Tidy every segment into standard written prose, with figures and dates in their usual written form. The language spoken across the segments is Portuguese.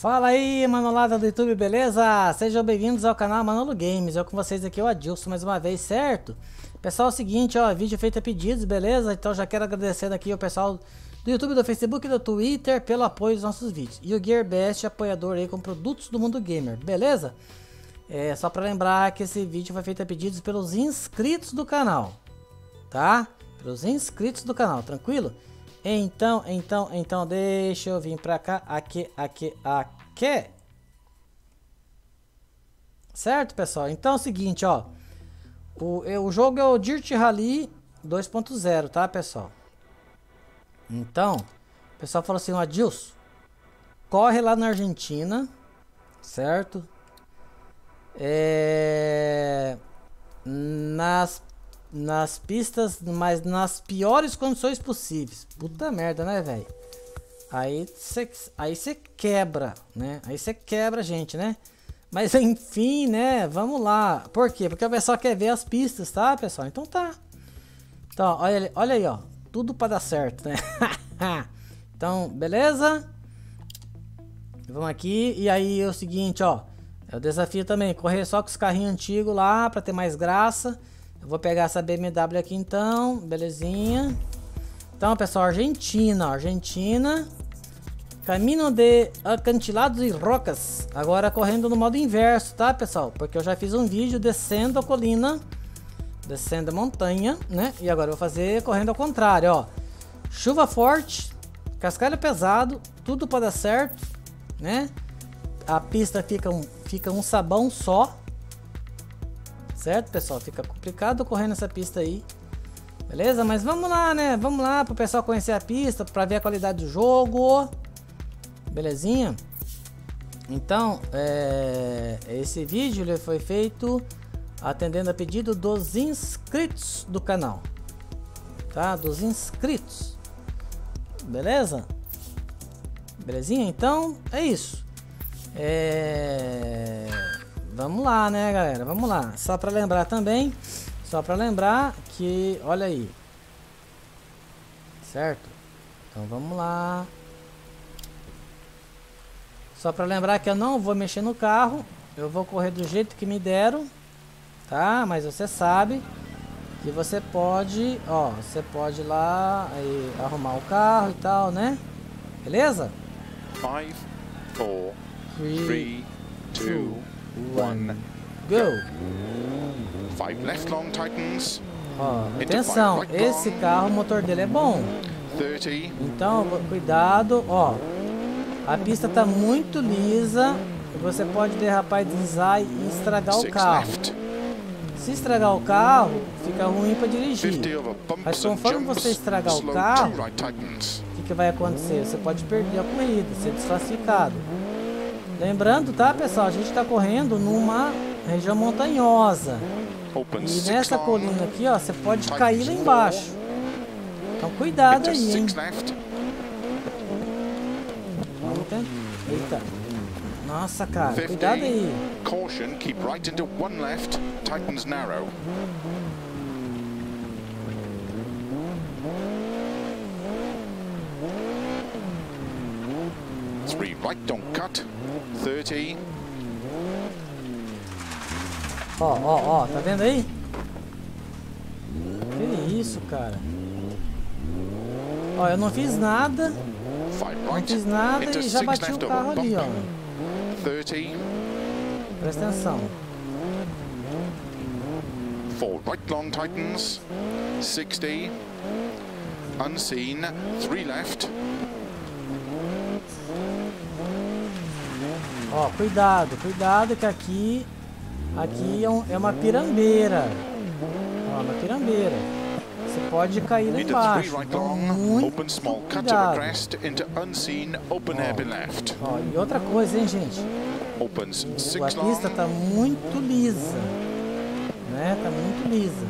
Fala aí, manolada do YouTube, beleza? Sejam bem-vindos ao canal Manolo Games. Eu com vocês aqui, o Adilson, mais uma vez, certo? Pessoal, é o seguinte, ó, vídeo feito a pedidos, beleza? Então já quero agradecer aqui o pessoal do YouTube, do Facebook e do Twitter pelo apoio dos nossos vídeos. E o Gearbest, apoiador aí com produtos do mundo gamer, beleza? É, só pra lembrar que esse vídeo foi feito a pedidos pelos inscritos do canal, tá? Pelos inscritos do canal, tranquilo? Então, deixa eu vir pra cá, aqui. Certo, pessoal? Então é o seguinte, ó. O jogo é o Dirt Rally 2.0, tá, pessoal? Então, o pessoal falou assim, ó, Adilson, corre lá na Argentina, certo? Nas pistas, mas nas piores condições possíveis. Puta merda, né, velho? Aí você quebra, né? Aí você quebra, gente, né? Mas enfim, né? Vamos lá. Por quê? Porque o pessoal quer ver as pistas, tá, pessoal? Então tá. Então, olha aí, ó. Tudo pra dar certo, né? Então, beleza? Vamos aqui. E aí é o seguinte, ó. É o desafio também. Correr só com os carrinhos antigos lá, pra ter mais graça. Eu vou pegar essa BMW aqui então, belezinha. Então, pessoal, Argentina. Caminho de acantilados e rocas. Agora correndo no modo inverso, tá, pessoal? Porque eu já fiz um vídeo descendo a colina, descendo a montanha, né? E agora eu vou fazer correndo ao contrário, ó. Chuva forte, cascalho pesado, tudo pode dar certo, né? A pista fica um sabão só. Certo, pessoal? Fica complicado correndo essa pista aí. Beleza? Mas vamos lá, né? Vamos lá pro pessoal conhecer a pista, pra ver a qualidade do jogo. Belezinha? Então, esse vídeo ele foi feito atendendo a pedido dos inscritos do canal. Tá? Dos inscritos. Beleza? Belezinha? Então, é isso. Vamos lá, né, galera? Vamos lá. Só pra lembrar que... Olha aí. Certo? Então, vamos lá. Só pra lembrar que eu não vou mexer no carro. Eu vou correr do jeito que me deram. Tá? Mas você sabe que você pode... Ó, você pode ir lá e arrumar o carro e tal, né? Beleza? 5, 4, 3, 2... 1, go! 5 left long Titans. Oh, atenção, esse carro, o motor dele é bom. Então, cuidado, ó. A pista tá muito lisa. Você pode derrapar e deslizar e estragar o carro. Se estragar o carro, fica ruim para dirigir. Mas conforme você estragar o carro, o que vai acontecer? Você pode perder a corrida, ser desclassificado. Lembrando, tá, pessoal, a gente tá correndo numa região montanhosa. E nessa colina aqui, ó, você pode cair lá embaixo. Então cuidado aí, hein. Vamos tentar. Eita. Nossa, cara, cuidado aí. Right, don't cut. 30. Ó, tá vendo aí? Que isso, cara? Ó, eu não fiz nada. E já bati o carro ali, ó. 30. Presta atenção. 4 right long Titans. 60. Unseen. 3 left. Ó, cuidado que aqui é uma pirambeira. Ó, uma pirambeira. Você pode cair lá embaixo. Então, muito cuidado. Ó, e outra coisa, hein, gente. A pista tá muito lisa. Né? Tá muito lisa.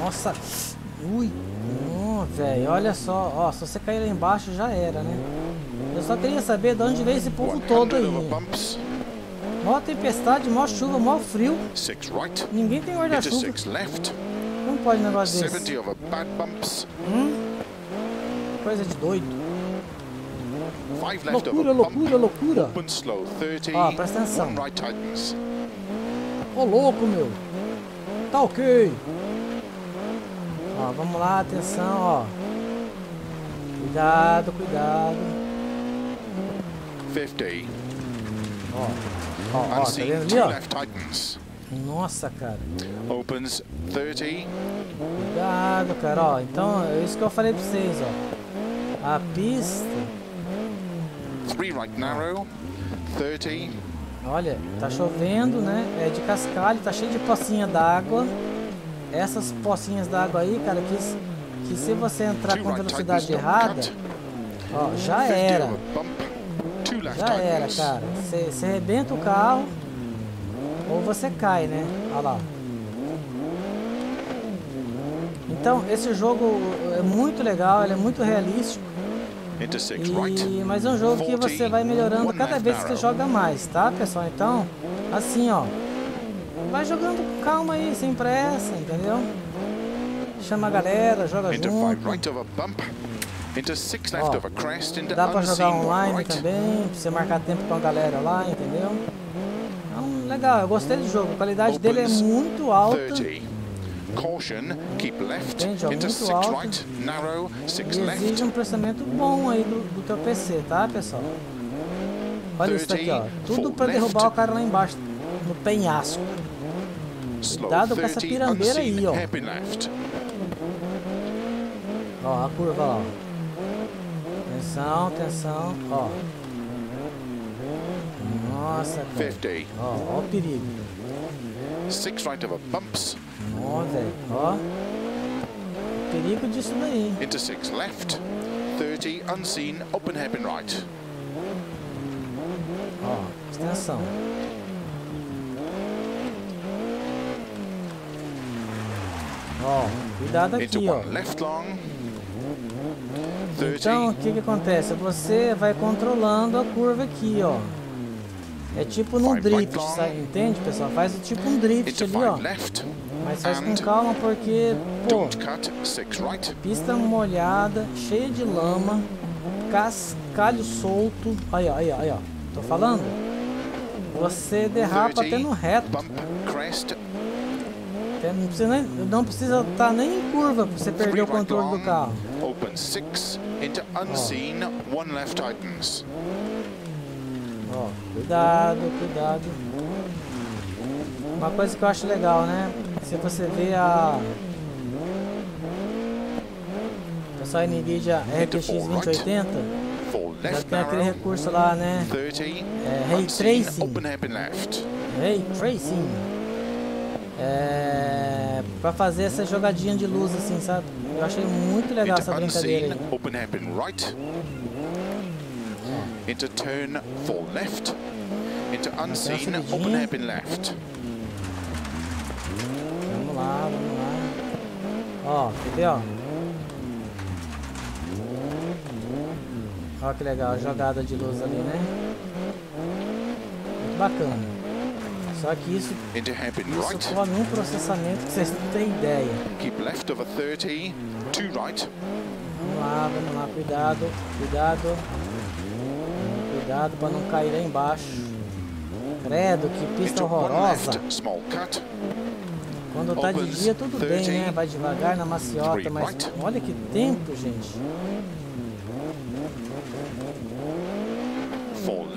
Nossa. Ui. Velho, olha só, ó, se você cair lá embaixo já era, né? Eu só queria saber de onde veio esse povo todo aí. Mó tempestade, mó chuva, mó frio. Ninguém tem guarda-chuva. Não pode um negócio desse. coisa de doido. Loucura, loucura, loucura. Ah, presta atenção. Ô, louco, meu. Tá ok. Ó, vamos lá, atenção, ó. Cuidado, cuidado. 50. Ó, ó, tá vendo ali, ó? Nossa, cara. Opens 30. Cuidado, cara, ó. Então, é isso que eu falei pra vocês, ó. A pista... 3 right narrow, 30. Olha, tá chovendo, né? É de cascalho, tá cheio de pocinha d'água. Essas pocinhas d'água aí, cara, que se você entrar com velocidade errada, ó, já era. Já era, cara. Você arrebenta o carro ou você cai, né? Olha lá. Então, esse jogo é muito legal, ele é muito realístico. E, mas é um jogo que você vai melhorando cada vez que você joga mais, tá, pessoal? Então, assim, ó, vai jogando com calma aí, sem pressa, entendeu? Chama a galera, joga junto. Ó, dá pra jogar online também, pra você marcar tempo com a galera lá, entendeu? Então, legal, eu gostei do jogo, a qualidade dele é muito alta. Caution, keep left, into 6 right, narrow, 6 left. Exige um processamento bom aí do teu PC, tá, pessoal? Olha isso aqui, ó. Tudo pra derrubar o cara lá embaixo, no penhasco. Cuidado com essa pirambeira aí, ó. Ó, a curva lá, ó. Atenção, atenção, ó. Nossa, cara. Ó, ó o perigo. 6 right over bumps. Ó, velho, ó. Perigo disso daí. Into 6 left, 30 unseen, open hairpin right. Ó, extensão. Ó, cuidado aqui, ó. Left long. Então, o que que acontece? Você vai controlando a curva aqui, ó. É tipo num drift, sabe? Entende, pessoal? Faz tipo um drift ali, ó. Mas faz com calma porque, pô, pista molhada, cheia de lama, cascalho solto. Aí, ó, aí, ó, aí, ó. Tô falando? Você derrapa até no reto. Não precisa estar nem em curva pra você perder o controle do carro. Ó, cuidado, cuidado. Uma coisa que eu acho legal, né? Se você vê a... pessoal, Nvidia RTX 2080, já tem aquele recurso lá, né? É, Ray Tracing. Ray Tracing. É... pra fazer essa jogadinha de luz, assim, sabe? Eu achei muito legal essa brincadeira aí. Into turn for left, into unseen, open hairpin left. Vamos lá, vamos lá. Ó, quer ver, ó? Ó que legal, a jogada de luz ali, né? Muito bacana. Só que isso come um processamento que vocês não têm ideia. Keep left over 30, to right. Vamos lá, cuidado, cuidado. Cuidado para não cair lá embaixo. Credo, que pista horrorosa. Quando tá de dia tudo bem, né? Vai devagar na maciota, mas olha que tempo, gente.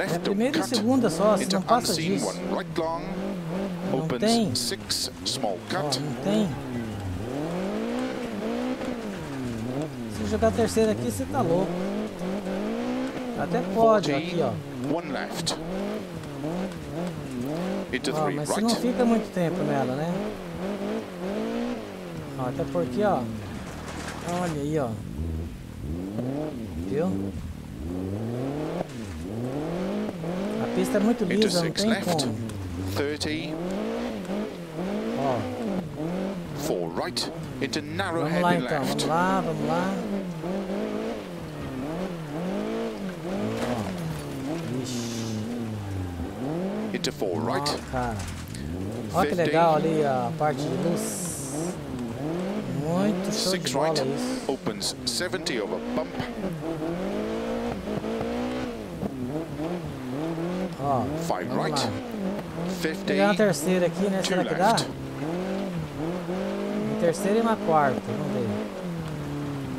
É primeira e segunda só, se não passa disso. Não tem. Oh, não tem. Se jogar a terceira aqui, você tá louco. Até pode, ó, aqui, ó. Ó, mas você não fica muito tempo nela, né? Ó, até porque, ó. Olha aí, ó. Viu? A pista é muito lisa, não tem como. Ó. Vamos lá, então. Vamos lá, vamos lá. Olha que legal ali a parte de luz. Muito show de bola isso. Opens 70 over bump. Ó, vamos lá. Vou pegar uma terceira aqui, né? Será que dá? Uma terceira e uma quarta, vamos ver.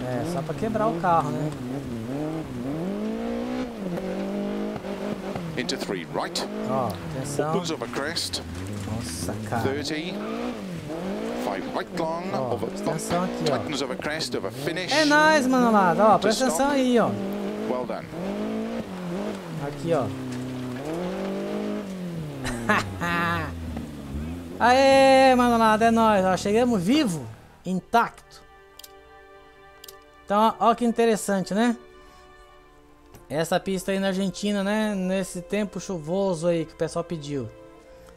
É, só pra quebrar o carro, né? Into 3 right. Ó, atenção. Opens over crest. Nossa, cara. 30. Right long, oh, over bump, aqui, tightens over crest, over finish. É nóis, mano, lá, ó, presta atenção aí, ó. Well done. Aqui, ó. Aê, mano, lá, é nóis, ó. Chegamos vivo, intacto. Então, ó que interessante, né? Essa pista aí na Argentina, né? Nesse tempo chuvoso aí que o pessoal pediu.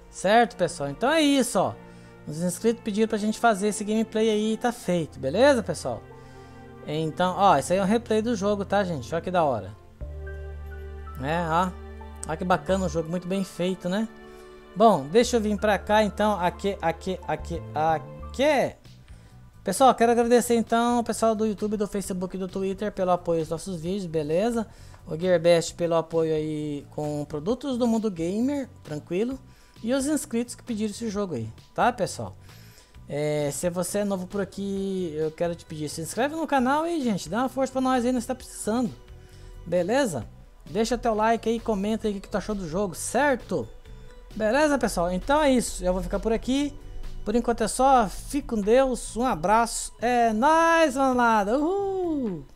Certo, pessoal? Então é isso, ó. Os inscritos pediram pra gente fazer esse gameplay aí e tá feito, beleza, pessoal? Então, ó, isso aí é um replay do jogo, tá, gente? Olha que da hora. Né, ó. Olha que bacana o jogo, muito bem feito, né? Bom, deixa eu vir pra cá, então. Aqui. Pessoal, quero agradecer, então, o pessoal do YouTube, do Facebook e do Twitter pelo apoio aos nossos vídeos, beleza? O Gearbest pelo apoio aí com produtos do mundo gamer, tranquilo. E os inscritos que pediram esse jogo aí, tá, pessoal? É, se você é novo por aqui, eu quero te pedir, se inscreve no canal aí, gente. Dá uma força pra nós aí, nós tá precisando. Beleza? Deixa teu like aí, comenta aí o que tu achou do jogo, certo? Beleza, pessoal? Então é isso, eu vou ficar por aqui. Por enquanto é só, fique com Deus, um abraço. É nóis, manada! Uhul!